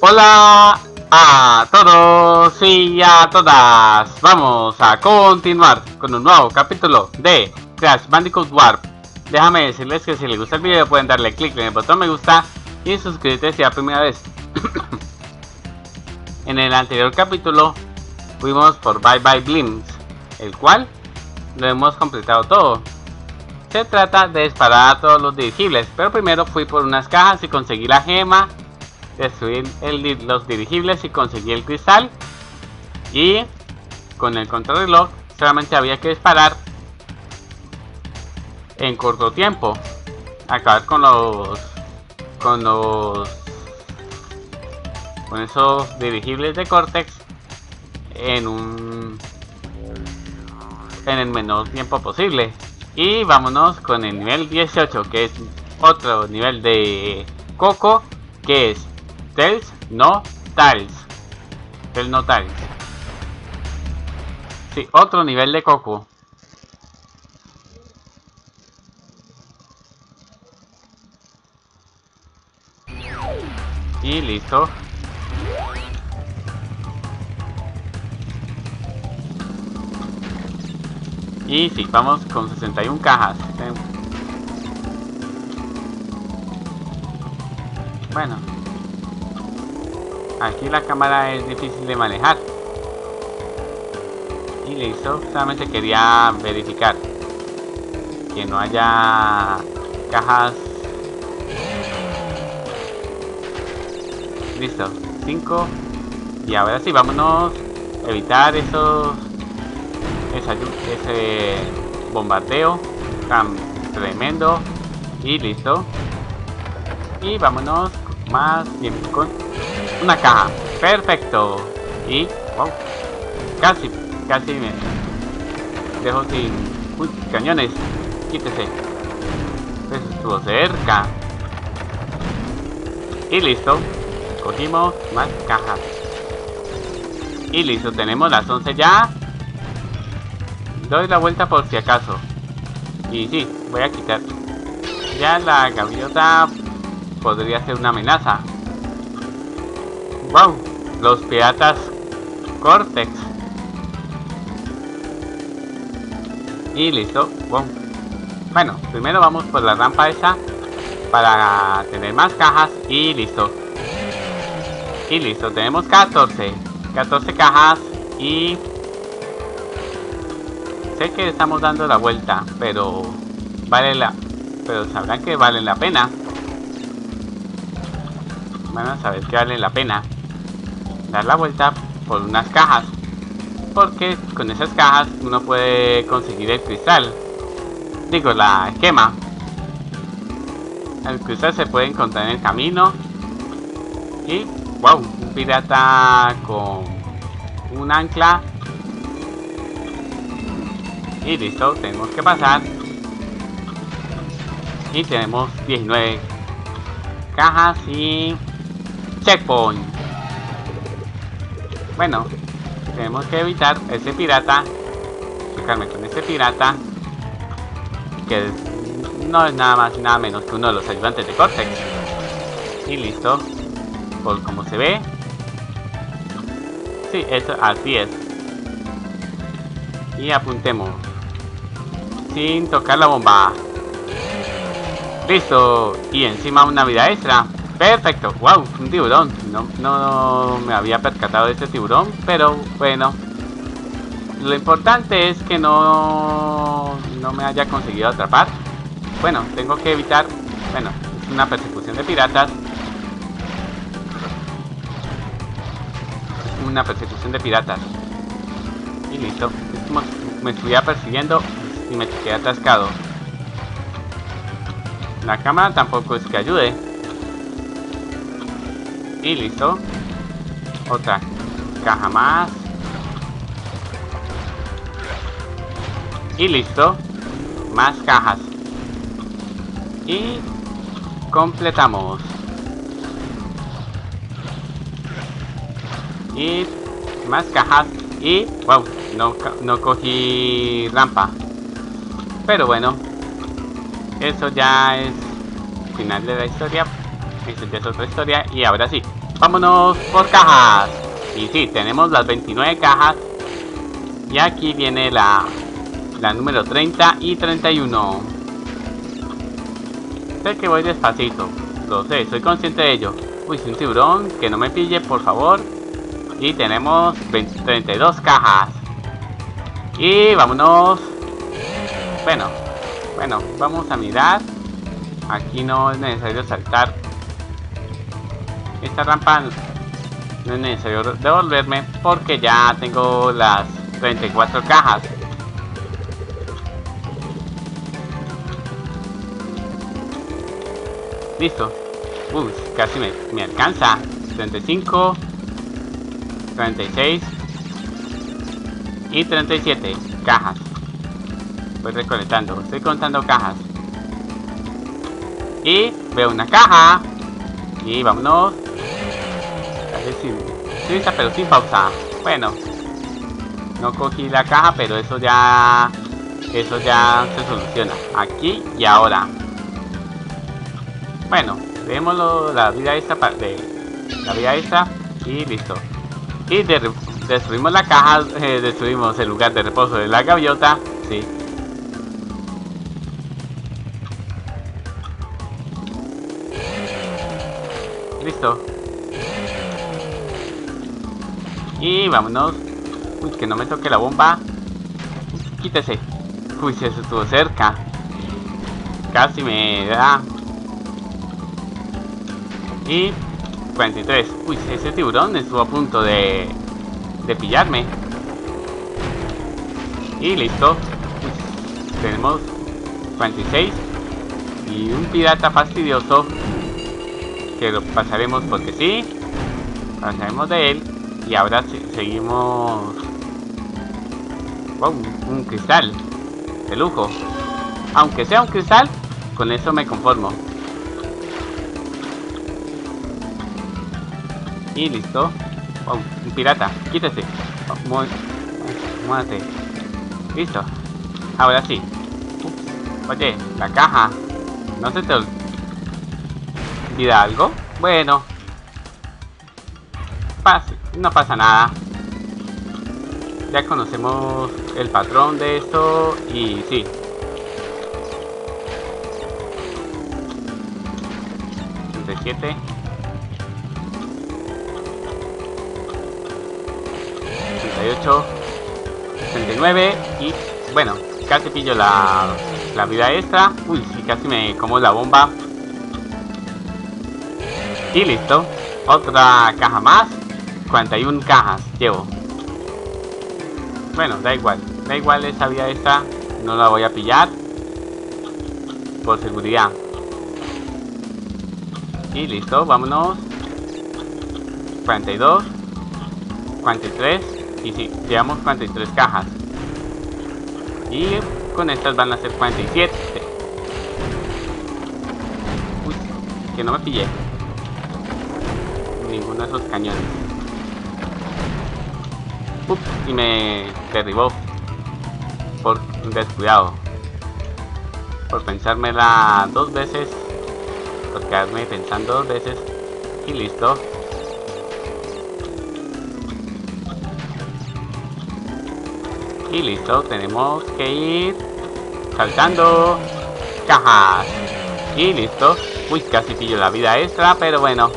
Hola a todos y a todas. Vamos a continuar con un nuevo capítulo de Crash Bandicoot Warped. Déjame decirles que si les gusta el video pueden darle click en el botón me gusta y suscribirte si es la primera vez. En el anterior capítulo fuimos por Bye Bye Blimps, el cual lo hemos completado todo. Se trata de disparar a todos los dirigibles, pero primero fui por unas cajas y conseguí la gema, destruir los dirigibles y conseguí el cristal, y con el contrarreloj solamente había que disparar en corto tiempo, acabar con esos dirigibles de Cortex en el menor tiempo posible. Y vámonos con el nivel 18, que es otro nivel de Coco, que es Tell No Tales. Sí, otro nivel de Coco. Y listo. Y sí, vamos con 61 cajas. Bueno, aquí la cámara es difícil de manejar. Y listo, solamente quería verificar que no haya cajas. Listo, 5. Y ahora sí, vámonos a evitar esos... ese bombardeo tan tremendo. Y listo. Y vámonos más tiempo con una caja. Perfecto. Y wow, casi me dejo sin cañones. Quítese. Eso estuvo cerca. Y listo, cogimos más cajas. Y listo, tenemos las 11 ya. Doy la vuelta por si acaso. Y sí, voy a quitar. Ya la gaviota podría ser una amenaza. Wow, los piratas Cortex. Y listo, wow. Bueno, primero vamos por la rampa esa para tener más cajas. Y listo. Y listo, tenemos 14 cajas. Y... sé que estamos dando la vuelta, pero sabrán que vale la pena. Van a saber que vale la pena dar la vuelta por unas cajas, porque con esas cajas uno puede conseguir el cristal, digo la gema. El cristal se puede encontrar en el camino. Y wow, un pirata con un ancla. Y listo, tenemos que pasar. Y tenemos 19 cajas y checkpoint. Bueno, tenemos que evitar ese pirata. Fijarme con ese pirata, que no es nada más y nada menos que uno de los ayudantes de Cortex. Y listo. Por como se ve. Sí, eso, así es. Y apuntemos sin tocar la bomba. Listo. Y encima una vida extra. Perfecto. Wow, un tiburón. No me había percatado de este tiburón, pero bueno, lo importante es que no me haya conseguido atrapar. Bueno, tengo que evitar. Bueno, es una persecución de piratas. Y listo, es como si me estuviera persiguiendo y me quedé atascado. La cámara tampoco es que ayude. Y listo, otra caja más. Y listo, más cajas. Y completamos. Y más cajas. Y wow, no cogí rampa. Pero bueno, eso ya es final de la historia. Eso ya es otra historia. Y ahora sí, Vámonos por cajas. Y sí, tenemos las 29 cajas. Y aquí viene la número 30 y 31. Sé que voy despacito, lo sé, soy consciente de ello. Uy, un tiburón, que no me pille, por favor. Y tenemos 32 cajas. Y vámonos. Bueno, vamos a mirar. Aquí no es necesario saltar. Esta rampa no es necesario devolverme porque ya tengo las 34 cajas. Listo. Uy, casi me alcanza. 35. 36 y 37 cajas. Voy recolectando, estoy contando cajas. Y veo una caja. Y vámonos. Casi sin prisa, pero sin pausa. Bueno, no cogí la caja, pero eso ya se soluciona. Aquí y ahora. Bueno, vemos la vida esta parte. La vida esta y listo. Y destruimos la caja, destruimos el lugar de reposo de la gaviota, sí. Listo. Y vámonos. Uy, que no me toque la bomba. Quítese. Uy, se estuvo cerca. Casi me da. Y... 43. Uy, ese tiburón estuvo a punto de pillarme. Y listo. Uy, tenemos 46. Y un pirata fastidioso. Que lo pasaremos porque sí. Pasaremos de él. Y ahora seguimos. Wow, un cristal. De lujo. Aunque sea un cristal, con eso me conformo. Y listo. Wow, un pirata, quítese. Muévete. Listo. Ahora sí. Oye, la caja. ¿No se te olvida algo? Bueno. No pasa nada. Ya conocemos el patrón de esto y sí. Entre 7. 68, 69 y bueno, casi pillo la vida extra. Uy, sí, casi me como la bomba. Y listo, otra caja más. 41 cajas llevo. Bueno, da igual esa vida extra, no la voy a pillar por seguridad. Y listo, vámonos. 42, 43. Y sí, llevamos 43 cajas. Y con estas van a ser 47. Uy, que no me pillé ninguno de esos cañones. Ups, y me derribó. Por descuidado. Por pensármela dos veces. Por quedarme pensando dos veces. Y listo. Y listo, tenemos que ir saltando cajas. Y listo. Uy, casi pillo la vida extra, pero bueno,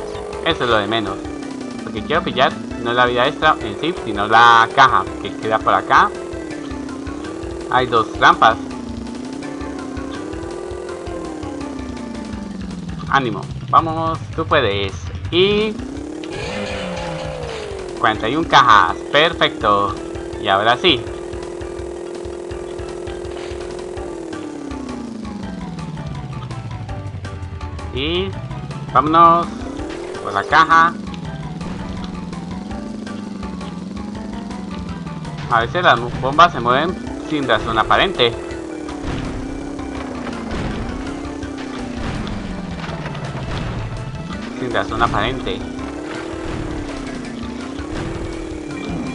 eso es lo de menos. Lo que quiero pillar no es la vida extra en sí, sino la caja que queda por acá. Hay dos trampas. Ánimo, vamos, tú puedes. Y... 41 cajas, perfecto. Y ahora sí. Y vámonos por la caja. A veces las bombas se mueven sin razón aparente. Sin razón aparente.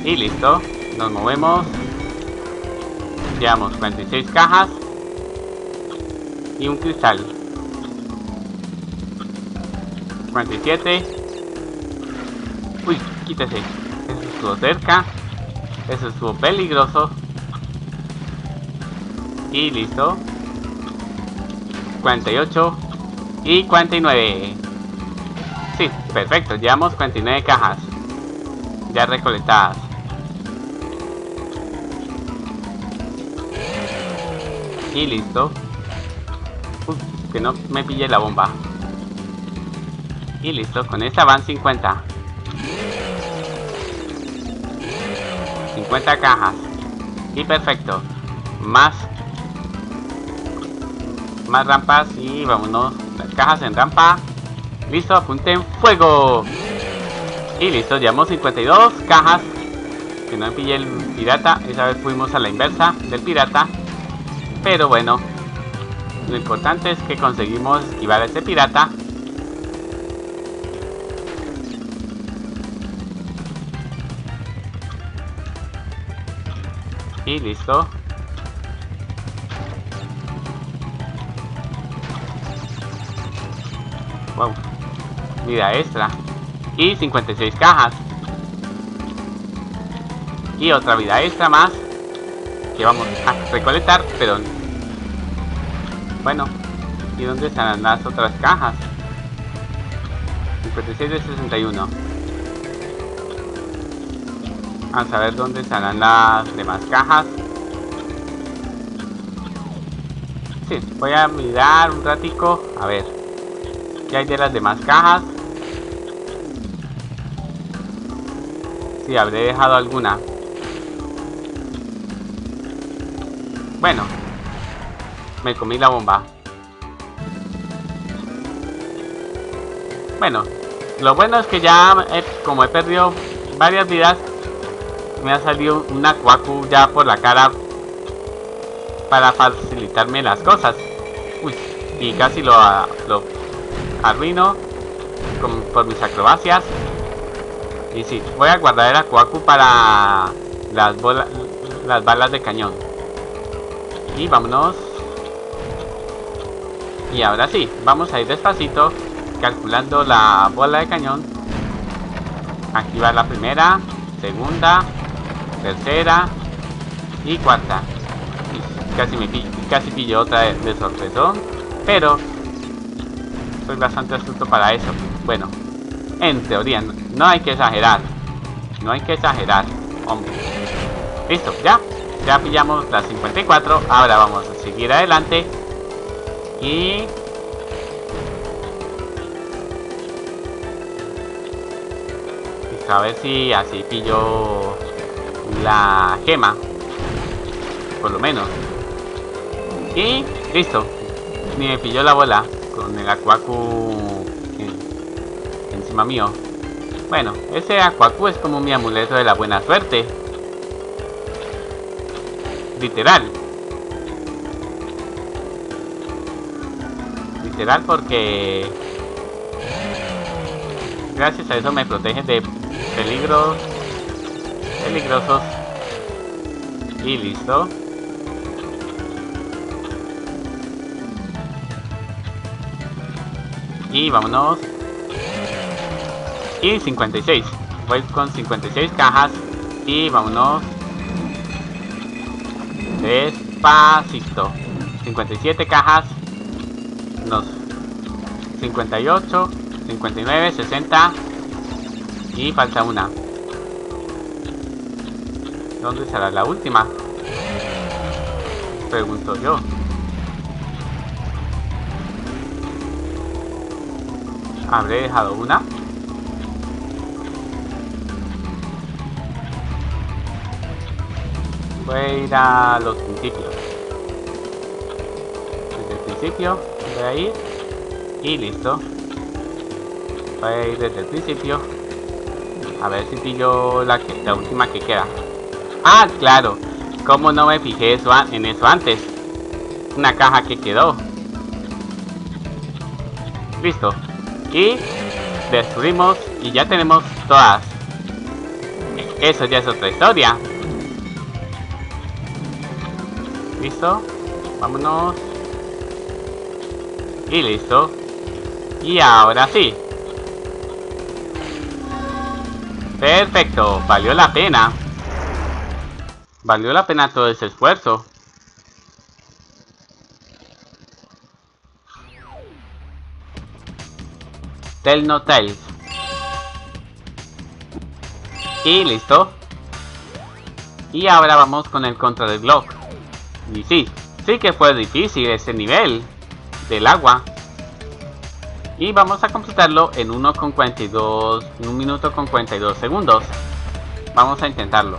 Y listo. Nos movemos. Llevamos 46 cajas. Y un cristal. 47 Uy, quítese. Eso estuvo cerca. Eso estuvo peligroso. Y listo. 48 y 49. Sí, perfecto. Llevamos 49 cajas ya recolectadas. Y listo. Uf, que no me pille la bomba. Y listo, con esta van 50. 50 cajas. Y perfecto. Más rampas y vámonos. Las cajas en rampa. Listo, apunten fuego. Y listo, llevamos 52 cajas. Que no me pille el pirata. Esa vez fuimos a la inversa del pirata. Pero bueno, lo importante es que conseguimos esquivar a este pirata. Y listo. Wow. Vida extra. Y 56 cajas. Y otra vida extra más. Que vamos a recolectar, pero bueno, ¿y dónde están las otras cajas? 56 de 61. Vamos a ver dónde estarán las demás cajas. Sí, voy a mirar un ratico. A ver, ¿qué hay de las demás cajas? Sí, habré dejado alguna. Bueno, me comí la bomba. Bueno, lo bueno es que ya como he perdido varias vidas, me ha salido una Aku Aku ya por la cara para facilitarme las cosas. Uy, y casi lo arruino por mis acrobacias. Y sí, voy a guardar el Aku Aku para las balas de cañón. Y vámonos. Y ahora sí, vamos a ir despacito, calculando la bola de cañón. Aquí va la primera, segunda, tercera y cuarta. Y casi pillo otra de sorpresón, pero soy bastante astuto para eso. Bueno, en teoría, no hay que exagerar. No hay que exagerar, hombre. Listo, ya. Ya pillamos las 54, ahora vamos a seguir adelante y... a ver si así pillo la gema, por lo menos. Y listo, ni me pilló la bola con el Aku Aku encima mío. Bueno, ese Aku Aku es como mi amuleto de la buena suerte. Literal, porque gracias a eso me protege de peligros peligrosos. Y listo. Y vámonos. Y 56. Voy con 56 cajas. Y vámonos. Despacito. 57 cajas. Nos 58, 59, 60. Y falta una. ¿Dónde será la última? Pregunto yo. ¿Habré dejado una? Voy a ir a los principios. Desde el principio voy a ir. Y listo. Voy a ir desde el principio. A ver si pillo la última que queda. Ah, claro. ¿Cómo no me fijé en eso antes? Una caja que quedó. Listo. Y destruimos. Y ya tenemos todas. Eso ya es otra historia. Listo, vámonos. Y listo. Y ahora sí. Perfecto, valió la pena. Valió la pena todo ese esfuerzo. Tell No Tales. Y listo. Y ahora vamos con el contra del Glock. Y sí, sí que fue difícil ese nivel del agua. Y vamos a completarlo en 1 minuto con 42 segundos. Vamos a intentarlo.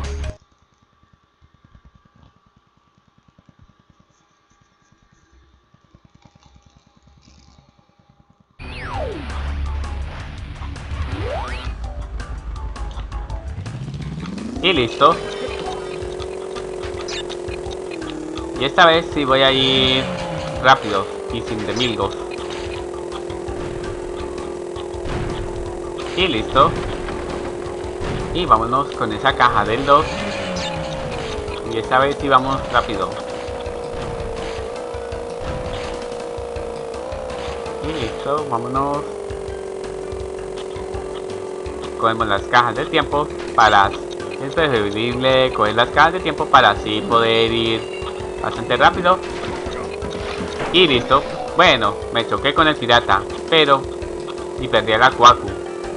Y listo. Y esta vez sí voy a ir rápido y sin remilgos. Y listo. Y vámonos con esa caja del 2. Y esta vez sí vamos rápido. Y listo, vámonos. Cogemos las cajas del tiempo para... Es preferible coger las cajas de tiempo para así poder ir bastante rápido. Y listo. Bueno, me choqué con el pirata, pero... Y perdí a la Aku Aku,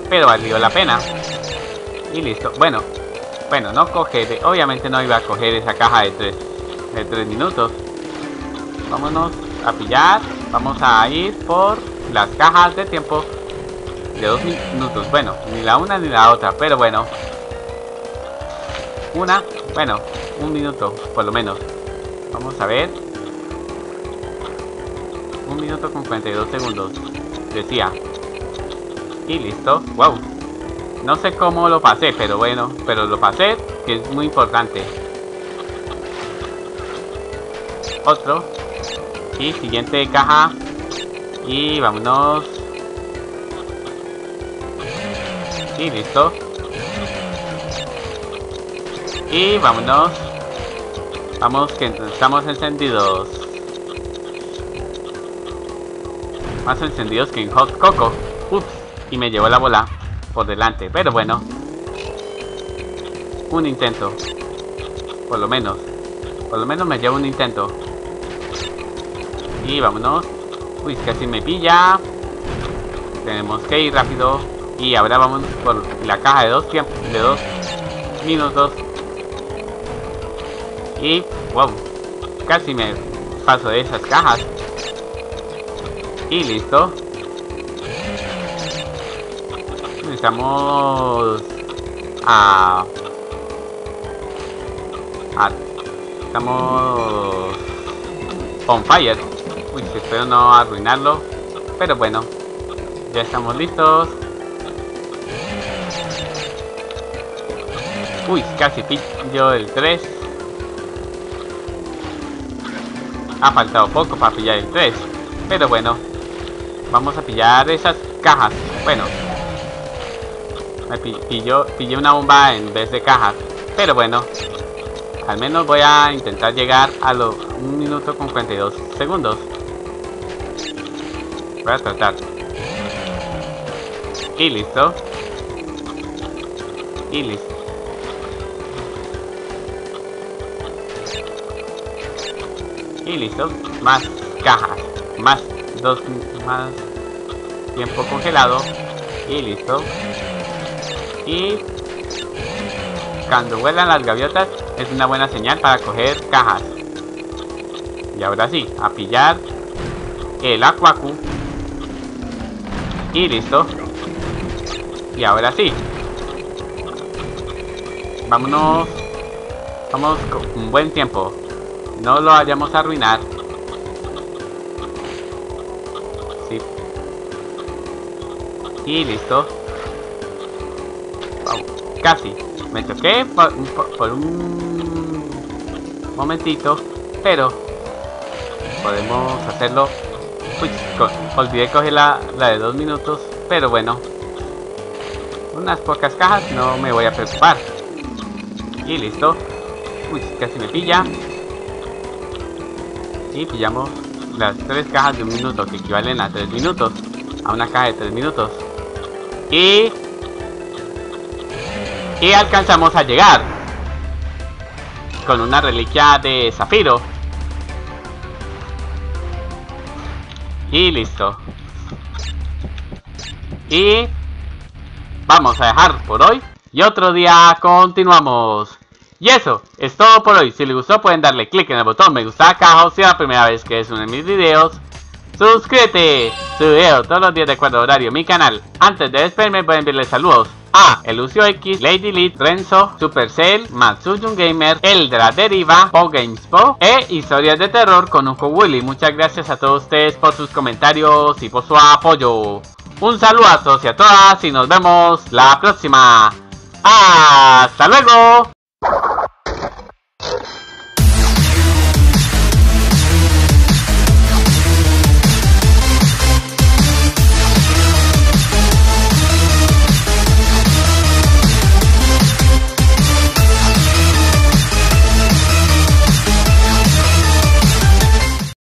pero valió la pena. Y listo. Bueno, no coger, obviamente no iba a coger esa caja de 3 minutos. Vámonos a pillar. Vamos a ir por las cajas de tiempo de 2 minutos. Bueno, ni la una ni la otra, pero bueno. Un minuto, por lo menos. Vamos a ver. 1 minuto con 42 segundos, decía. Y listo. Wow. No sé cómo lo pasé, pero bueno, pero lo pasé, que es muy importante. Otro. Y siguiente caja. Y vámonos. Y listo. Y vámonos. Vamos, que estamos encendidos. Más encendidos que en Hot Coco. Ups. Y me llevó la bola por delante, pero bueno, un intento, por lo menos me llevo un intento. Y vámonos. Uy, casi me pilla. Tenemos que ir rápido. Y ahora vamos por la caja de 2 minutos. Y wow, casi me paso de esas cajas. Y listo. Estamos on fire. Uy, espero no arruinarlo, pero bueno, ya estamos listos. Uy, casi pillo el 3. Ha faltado poco para pillar el 3, pero bueno, vamos a pillar esas cajas. Bueno, pillé una bomba en vez de cajas, pero bueno, al menos voy a intentar llegar a los 1 minuto con 42 segundos. Voy a tratar. Y listo. Y listo. Y listo. Más cajas. Más tiempo congelado. Y listo. Y cuando vuelan las gaviotas es una buena señal para coger cajas. Y ahora sí, a pillar el Aku Aku. Y listo. Y ahora sí. Vámonos. Vamos con un buen tiempo. No lo vayamos a arruinar. Sí. Y listo. Casi me toqué por un momentito, pero podemos hacerlo. Uy, olvidé coger la de 2 minutos, pero bueno, unas pocas cajas, no me voy a preocupar. Y listo. Uy, casi me pilla. Y pillamos las 3 cajas de 1 minuto, que equivalen a 3 minutos, a una caja de 3 minutos. Y Y alcanzamos a llegar con una reliquia de zafiro. Y listo. Y vamos a dejar por hoy. Y otro día continuamos. Y eso es todo por hoy. Si les gustó pueden darle click en el botón me gusta acá, o si es la primera vez que ves uno de mis videos. Suscríbete. Subo todos los días de acuerdo horario mi canal. Antes de despedirme voy a enviarle saludos a ElucioX, Lady Lead, Renzo, Supercell, Matsuyun Gamer, Eldra Deriva, Pogamespo e Historias de Terror con Un Co Willy. Muchas gracias a todos ustedes por sus comentarios y por su apoyo. Un saludo a todos y a todas y nos vemos la próxima. ¡Hasta luego!